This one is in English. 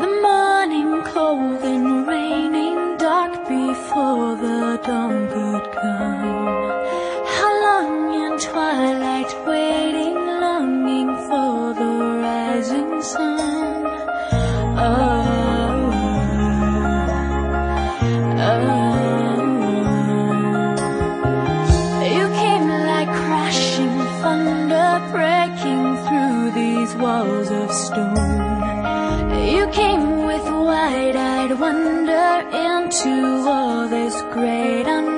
The morning cold and raining, dark before the dawn could come. How long in twilight waiting, longing for the rising sun. Oh, you came like crashing thunder, breaking through these walls of stone. You came with wide-eyed wonder into all this great unknown.